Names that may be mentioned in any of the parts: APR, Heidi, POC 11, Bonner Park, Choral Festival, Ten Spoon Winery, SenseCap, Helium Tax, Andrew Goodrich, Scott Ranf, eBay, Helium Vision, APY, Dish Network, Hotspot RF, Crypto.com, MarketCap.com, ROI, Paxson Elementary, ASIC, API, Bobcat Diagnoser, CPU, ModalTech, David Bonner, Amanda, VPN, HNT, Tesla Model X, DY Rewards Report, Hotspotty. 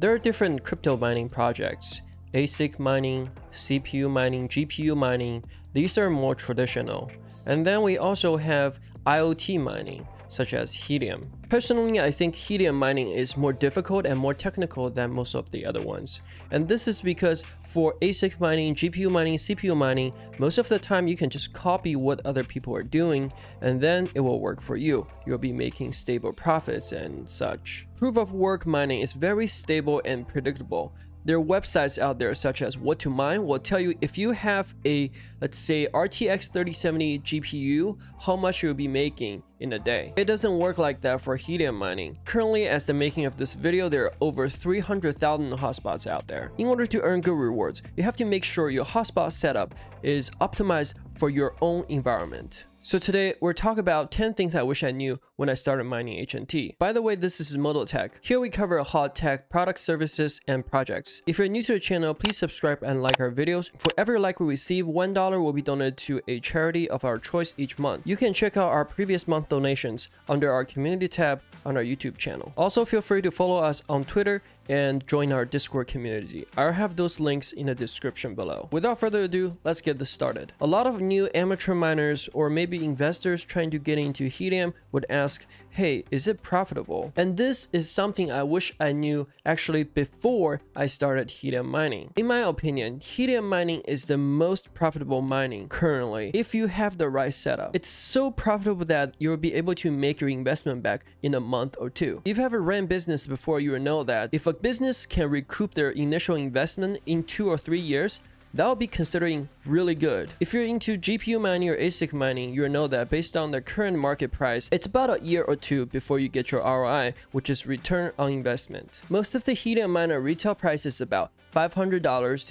There are different crypto mining projects: ASIC mining, CPU mining, GPU mining. These are more traditional. And then we also have IoT mining, such as Helium. Personally, I think Helium mining is more difficult and more technical than most of the other ones. And this is because for ASIC mining, GPU mining, CPU mining, most of the time you can just copy what other people are doing and then it will work for you. You'll be making stable profits and such. Proof of work mining is very stable and predictable. There are websites out there such as What to Mine will tell you if you have a, let's say, RTX 3070 GPU, how much you'll be making in a day. It doesn't work like that for Helium mining. Currently, as the making of this video, there are over 300,000 hotspots out there. In order to earn good rewards, you have to make sure your hotspot setup is optimized for your own environment. So today, we're talking about 10 things I wish I knew when I started mining HNT. By the way, this is ModalTech. Here we cover hot tech, product services, and projects. If you're new to the channel, please subscribe and like our videos. For every like we receive, $1 will be donated to a charity of our choice each month. You can check out our previous month donations under our community tab on our YouTube channel. Also, feel free to follow us on Twitter and join our Discord community. I'll have those links in the description below. Without further ado, let's get this started. A lot of new amateur miners or maybe investors trying to get into Helium would ask, hey, is it profitable? And this is something I wish I knew actually before I started Helium mining. In my opinion, Helium mining is the most profitable mining currently if you have the right setup. It's so profitable that you'll be able to make your investment back in a month or two. If you ever ran business before, you will know that if a business can recoup their initial investment in 2 or 3 years, that will be considering really good. If you're into GPU mining or ASIC mining, you'll know that based on the current market price, it's about a year or two before you get your ROI, which is return on investment. Most of the Helium miner retail price is about $500 to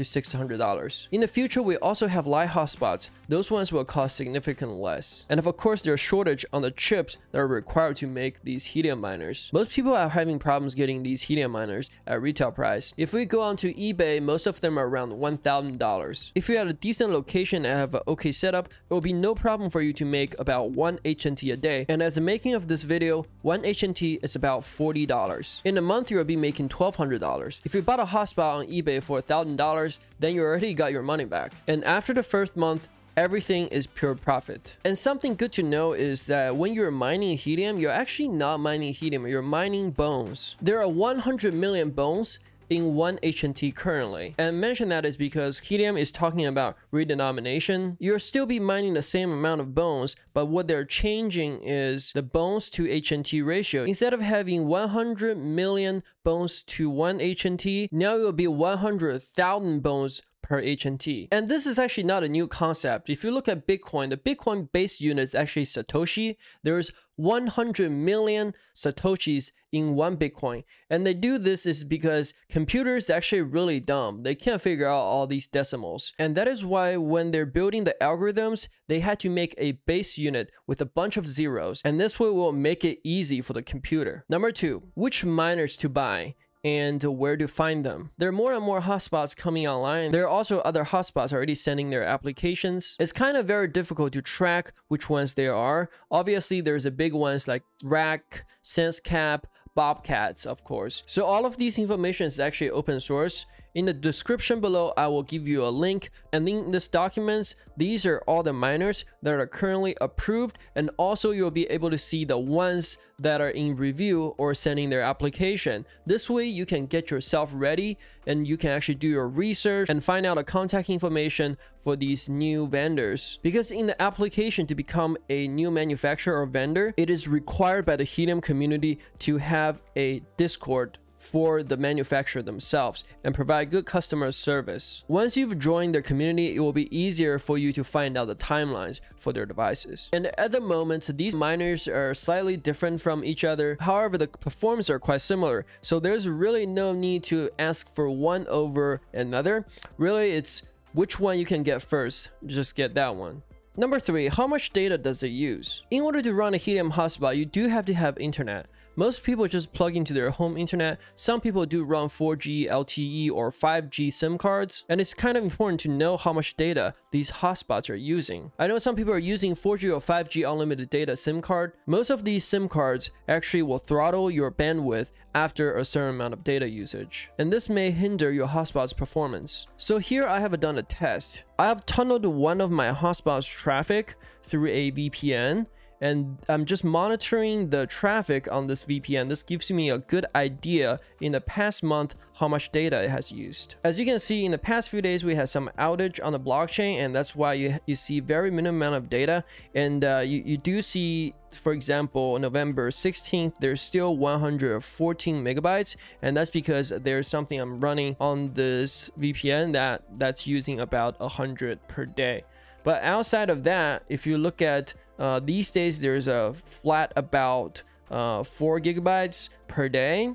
$600. In the future, we also have light hotspots. Those ones will cost significantly less. And of course, there's a shortage on the chips that are required to make these Helium miners. Most people are having problems getting these Helium miners at retail price. If we go onto eBay, most of them are around $1,000. If you're at a decent location and have an okay setup, it will be no problem for you to make about 1 HNT a day. And as the making of this video, 1 HNT is about $40. In a month, you'll be making $1,200. If you bought a hotspot on eBay for $1,000, then you already got your money back. And after the first month, everything is pure profit. And something good to know is that when you're mining Helium, you're actually not mining Helium, you're mining bones. There are 100 million bones in 1 HNT currently. And mention that is because Helium is talking about redenomination. You'll still be mining the same amount of bones, but what they're changing is the bones to HNT ratio. Instead of having 100 million bones to 1 HNT, now it will be 100,000 bones per HNT. And this is actually not a new concept. If you look at Bitcoin, the Bitcoin base unit is actually Satoshi. There's 100 million Satoshis in one Bitcoin. And they do this is because computers are actually really dumb. They can't figure out all these decimals. And that is why when they're building the algorithms, they had to make a base unit with a bunch of zeros. And this way will make it easy for the computer. Number two, which miners to buy and where to find them. There are more and more hotspots coming online. There are also other hotspots already sending their applications. It's kind of very difficult to track which ones there are. Obviously, there's the big ones like Rack, SenseCap, Bobcats, of course. So all of these information is actually open source. In the description below, I will give you a link, and in this documents, these are all the miners that are currently approved, and also you'll be able to see the ones that are in review or sending their application. This way you can get yourself ready and you can actually do your research and find out the contact information for these new vendors. Because in the application to become a new manufacturer or vendor, it is required by the Helium community to have a Discord for the manufacturer themselves and provide good customer service. Once you've joined their community, it will be easier for you to find out the timelines for their devices. And at the moment, these miners are slightly different from each other. However, the performance are quite similar. So there's really no need to ask for one over another. Really, it's which one you can get first. Just get that one. Number three, how much data does it use? In order to run a Helium hotspot, you do have to have internet. Most people just plug into their home internet. Some people do run 4G, LTE, or 5G SIM cards, and it's kind of important to know how much data these hotspots are using. I know some people are using 4G or 5G unlimited data SIM card. Most of these SIM cards actually will throttle your bandwidth after a certain amount of data usage, and this may hinder your hotspot's performance. So here I have done a test. I have tunneled one of my hotspot's traffic through a VPN, and I'm just monitoring the traffic on this VPN. This gives me a good idea in the past month how much data it has used. As you can see, in the past few days we had some outage on the blockchain, and that's why you see very minimum amount of data. And you do see, for example, November 16th, there's still 114 megabytes, and that's because there's something I'm running on this VPN that's using about 100 per day. But outside of that, if you look at these days, there's a flat about 4 gigabytes per day.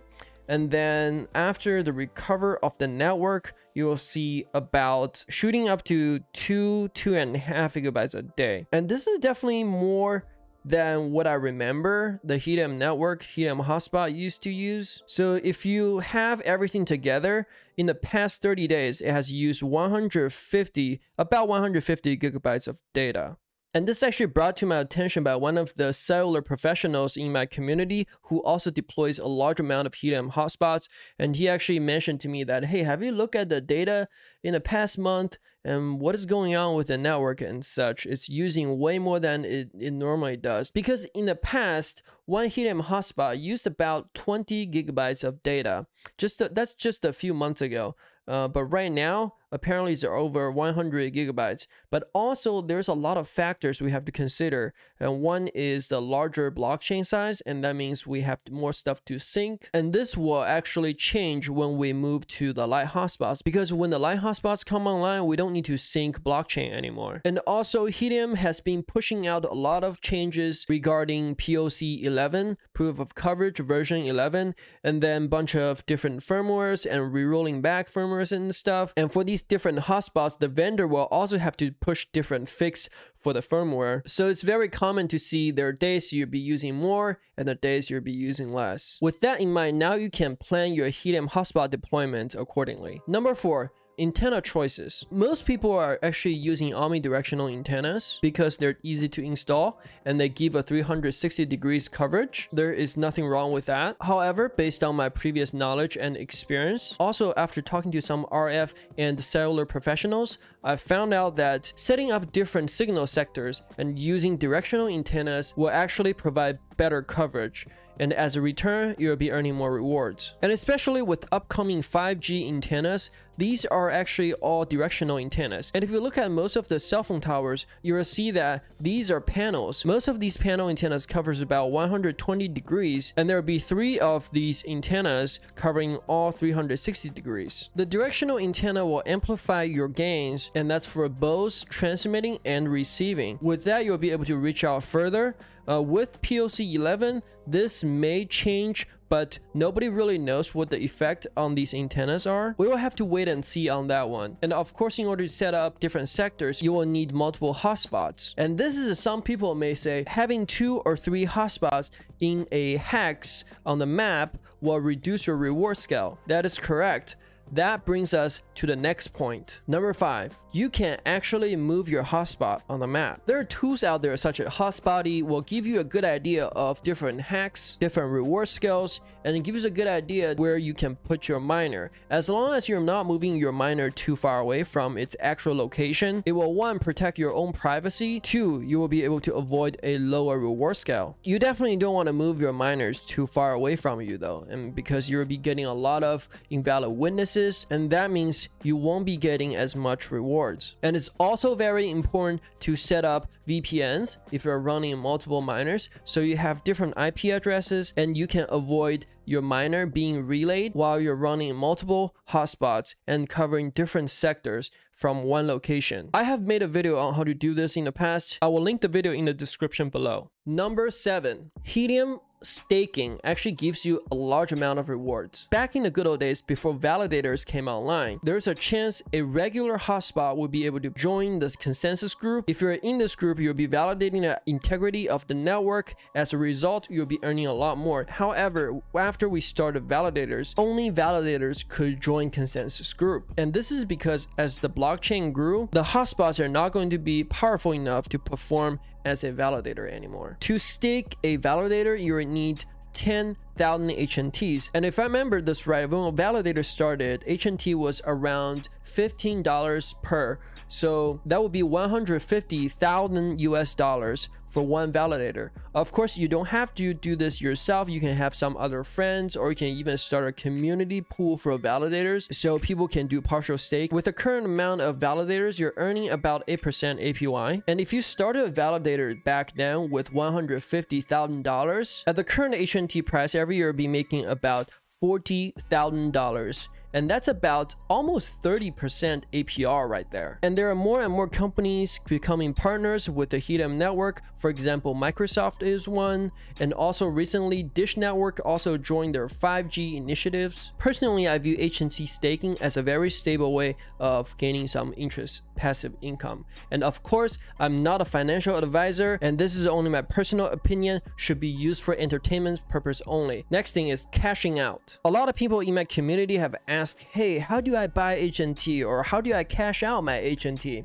And then after the recover of the network, you will see about shooting up to 2.5 gigabytes a day. And this is definitely more than what I remember the Helium network, Helium hotspot used to use. So if you have everything together, in the past 30 days, it has used about 150 gigabytes of data. And this actually brought to my attention by one of the cellular professionals in my community who also deploys a large amount of Helium hotspots. And he actually mentioned to me that, hey, have you looked at the data in the past month and what is going on with the network and such? It's using way more than it normally does. Because in the past, one Helium hotspot used about 20 gigabytes of data. That's just a few months ago. But right now, apparently it's over 100 gigabytes. But also, there's a lot of factors we have to consider. And one is the larger blockchain size, and that means we have more stuff to sync. And this will actually change when we move to the light hotspots, because when the light hotspots come online, we don't need to sync blockchain anymore. And also, Helium has been pushing out a lot of changes regarding POC 11, proof of coverage version 11, and then a bunch of different firmwares and re-rolling back firmware and stuff. And for these different hotspots, the vendor will also have to push different fix for the firmware. So it's very common to see there are days you'll be using more and the days you'll be using less. With that in mind, now you can plan your Helium hotspot deployment accordingly. Number 4, antenna choices. Most people are actually using omnidirectional antennas because they're easy to install and they give a 360 degrees coverage. There is nothing wrong with that. However, based on my previous knowledge and experience, also after talking to some RF and cellular professionals, I found out that setting up different signal sectors and using directional antennas will actually provide better coverage. And as a return, you'll be earning more rewards. And especially with upcoming 5G antennas, these are actually all directional antennas. And if you look at most of the cell phone towers, you will see that these are panels. Most of these panel antennas covers about 120 degrees, and there will be 3 of these antennas covering all 360 degrees. The directional antenna will amplify your gains, and that's for both transmitting and receiving. With that, you'll be able to reach out further. With POC 11, this may change, but nobody really knows what the effect on these antennas are. We will have to wait and see on that one. And of course, in order to set up different sectors, you will need multiple hotspots. And this is, some people may say, having 2 or 3 hotspots in a hex on the map will reduce your reward scale. That is correct. That brings us to the next point. Number 5, you can actually move your hotspot on the map. There are tools out there such as Hotspotty will give you a good idea of different hacks, different reward scales, and it gives you a good idea where you can put your miner. As long as you're not moving your miner too far away from its actual location, it will 1, protect your own privacy, 2, you will be able to avoid a lower reward scale. You definitely don't want to move your miners too far away from you though, and because you'll be getting a lot of invalid witnesses, and that means you won't be getting as much rewards. And it's also very important to set up VPNs if you're running multiple miners, so you have different IP addresses and you can avoid your miner being relayed while you're running multiple hotspots and covering different sectors from one location. I have made a video on how to do this in the past. I will link the video in the description below. Number 7, Helium staking actually gives you a large amount of rewards. Back in the good old days, before validators came online, there's a chance a regular hotspot will be able to join this consensus group. If you're in this group, you'll be validating the integrity of the network. As a result, you'll be earning a lot more. However, after we started validators, only validators could join consensus group. And this is because as the blockchain grew, the hotspots are not going to be powerful enough to perform as a validator anymore. To stake a validator, you will need 10,000 HNTs. And if I remember this right, when a validator started, HNT was around $15 per. So that would be $150,000 for one validator. Of course, you don't have to do this yourself. You can have some other friends, or you can even start a community pool for validators so people can do partial stake. With the current amount of validators, you're earning about 8% APY. And if you started a validator back then with $150,000, at the current HNT price, every year you'll be making about $40,000. And that's about almost 30% APR right there. And there are more and more companies becoming partners with the Helium network. For example, Microsoft is one, and also recently Dish Network also joined their 5G initiatives. Personally, I view HNT staking as a very stable way of gaining some interest, passive income. And of course, I'm not a financial advisor, and this is only my personal opinion, should be used for entertainment purpose only. Next thing is cashing out. A lot of people in my community have asked, hey, how do I buy HNT, or how do I cash out my HNT?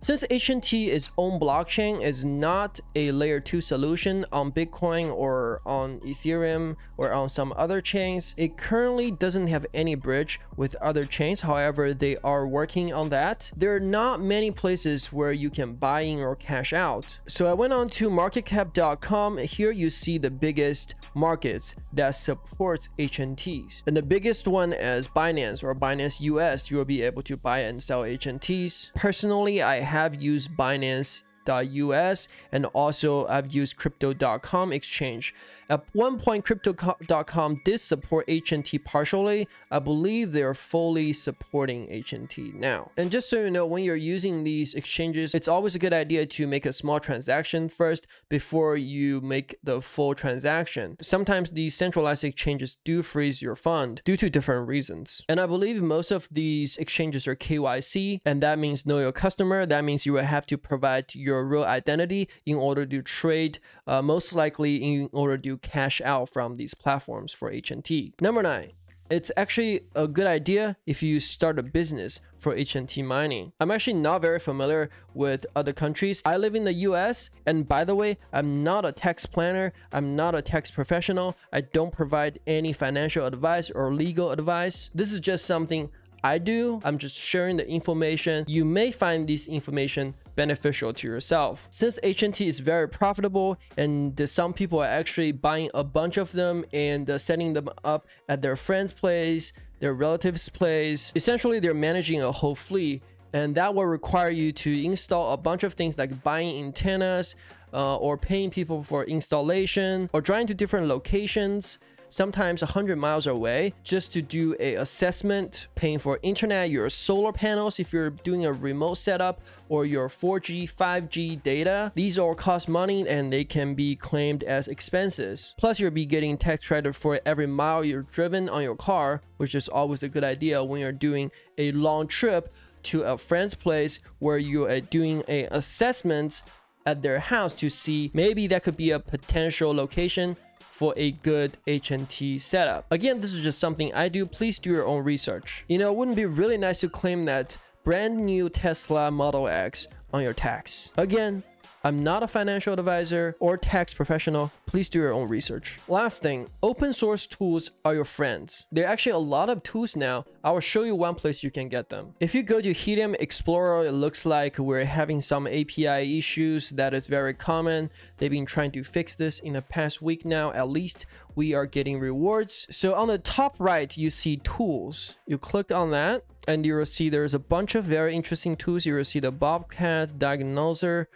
Since HNT is own blockchain, is not a layer 2 solution on Bitcoin or on Ethereum or on some other chains, it currently doesn't have any bridge with other chains. However, they are working on that. There are not many places where you can buy in or cash out. So I went on to MarketCap.com. Here you see the biggest markets that supports HNTs. And the biggest one is Binance or Binance US. You will be able to buy and sell HNTs. Personally, I have used Binance.us, and also I've used Crypto.com exchange. At one point, Crypto.com did support HNT partially. I believe they're fully supporting HNT now. And just so you know, when you're using these exchanges, it's always a good idea to make a small transaction first before you make the full transaction. Sometimes these centralized exchanges do freeze your fund due to different reasons. And I believe most of these exchanges are KYC, and that means know your customer. That means you will have to provide your real identity in order to trade, most likely in order to cash out from these platforms for HNT. Number 9, it's actually a good idea if you start a business for HNT mining. I'm actually not very familiar with other countries. I live in the US, and by the way, I'm not a tax planner. I'm not a tax professional. I don't provide any financial advice or legal advice. This is just something I do. I'm just sharing the information. You may find this information beneficial to yourself. Since HNT is very profitable, and some people are actually buying a bunch of them and setting them up at their friend's place, their relative's place. Essentially, they're managing a whole fleet, and that will require you to install a bunch of things like buying antennas or paying people for installation, or driving to different locations, sometimes 100 miles away, just to do an assessment, paying for internet, your solar panels if you're doing a remote setup, or your 4G, 5G data. These all cost money, and they can be claimed as expenses. Plus, you'll be getting tax credit for every mile you're driven on your car, which is always a good idea when you're doing a long trip to a friend's place where you are doing an assessment at their house to see maybe that could be a potential location for a good HNT setup. Again, this is just something I do. Please do your own research. You know, it wouldn't be really nice to claim that brand new Tesla Model X on your tax. Again, I'm not a financial advisor or tax professional. Please do your own research. Last thing, open source tools are your friends. There are actually a lot of tools now. I will show you one place you can get them. If you go to Helium Explorer, it looks like we're having some API issues that is very common. They've been trying to fix this in the past week now. At least we are getting rewards. So on the top right, you see tools. You click on that, and you will see there's a bunch of very interesting tools. You will see the Bobcat Diagnoser,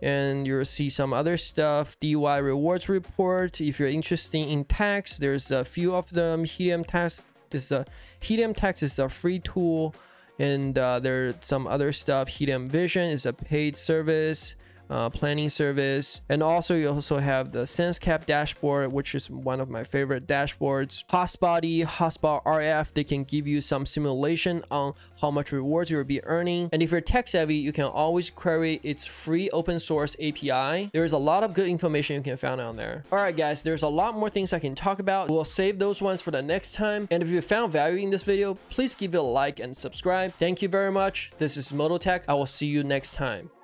and you'll see some other stuff. DY Rewards Report. If you're interested in tax, there's a few of them. Helium Tax. Helium Tax is a free tool, and there's some other stuff. Helium Vision is a paid service. planning service. And also you also have the SenseCap dashboard, which is one of my favorite dashboards. Hotspotty, Hotspot RF, they can give you some simulation on how much rewards you'll be earning. And if you're tech savvy, you can always query its free open source API. There's a lot of good information you can find on there. All right guys, there's a lot more things I can talk about. We'll save those ones for the next time. And if you found value in this video, please give it a like and subscribe. Thank you very much. This is ModalTech. I will see you next time.